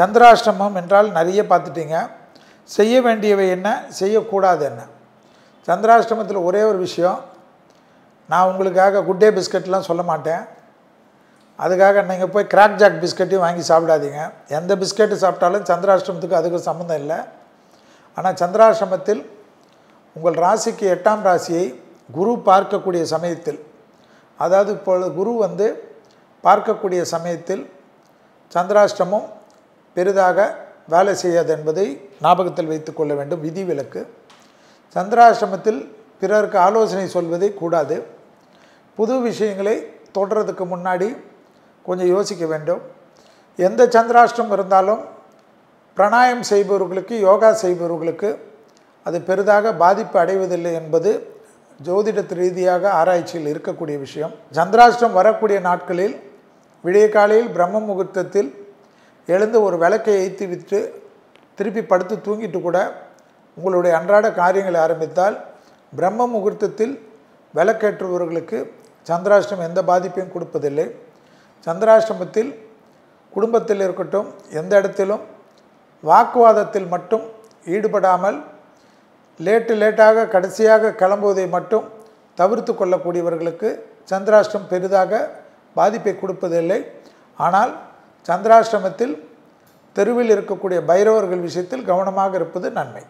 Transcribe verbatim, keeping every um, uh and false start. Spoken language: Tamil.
சந்திராஷ்டமம் என்றால் நிறைய பார்த்துட்டீங்க. செய்ய வேண்டியவை என்ன, செய்யக்கூடாது என்ன. சந்திராஷ்டமத்தில் ஒரே ஒரு விஷயம், நான் உங்களுக்காக குட் டே பிஸ்கட்லாம் சொல்ல மாட்டேன். அதுக்காக நீங்கள் போய் கிராக் ஜாக் பிஸ்கட்டையும் வாங்கி சாப்பிடாதீங்க. எந்த பிஸ்கெட்டு சாப்பிட்டாலும் சந்திராஷ்டமத்துக்கு அதுக்கு சம்மந்தம் இல்லை. ஆனால் சந்திராஷ்டமத்தில் உங்கள் ராசிக்கு எட்டாம் ராசியை குரு பார்க்கக்கூடிய சமயத்தில், அதாவது இப்பொழுது குரு வந்து பார்க்கக்கூடிய சமயத்தில் சந்திராஷ்டமம் பெரிதாக வேலை செய்யாது என்பதை ஞாபகத்தில் வைத்து கொள்ள வேண்டும். விதிவிலக்கு. சந்திராஷ்டமத்தில் பிறருக்கு ஆலோசனை சொல்வதை கூடாது. புது விஷயங்களை தொடர்றதுக்கு முன்னாடி கொஞ்சம் யோசிக்க வேண்டும். எந்த சந்திராஷ்டம் இருந்தாலும் பிராணாயம் செய்பவர்களுக்கு, யோகா செய்பவர்களுக்கு அது பெரிதாக பாதிப்பு அடைவதில்லை என்பது ஜோதிடத்து ரீதியாக ஆராய்ச்சியில் இருக்கக்கூடிய விஷயம். சந்திராஷ்டம் வரக்கூடிய நாட்களில் விடிய காலையில் பிரம்ம முகூர்த்தத்தில் எழுந்து ஒரு விளக்கை ஏற்றி விட்டு திருப்பி படுத்து தூங்கிட்டு கூட உங்களுடைய அன்றாட காரியங்களை ஆரம்பித்தால் பிரம்ம முகூர்த்தத்தில் விளக்கேற்றுபவர்களுக்கு சந்திராஷ்டம் எந்த பாதிப்பையும் கொடுப்பதில்லை. சந்திராஷ்டமத்தில் குடும்பத்தில் இருக்கட்டும், எந்த இடத்திலும் வாக்குவாதத்தில் மட்டும் ஈடுபடாமல் லேட்டு லேட்டாக கடைசியாக கிளம்புவதை மட்டும் தவிர்த்து கொள்ளக்கூடியவர்களுக்கு சந்திராஷ்டம் பெரிதாக பாதிப்பை கொடுப்பதில்லை. ஆனால் சந்திராஷ்டமத்தில் தெருவில் இருக்கக்கூடிய பைரவர்கள் விஷயத்தில் கவனமாக இருப்பது நன்மை.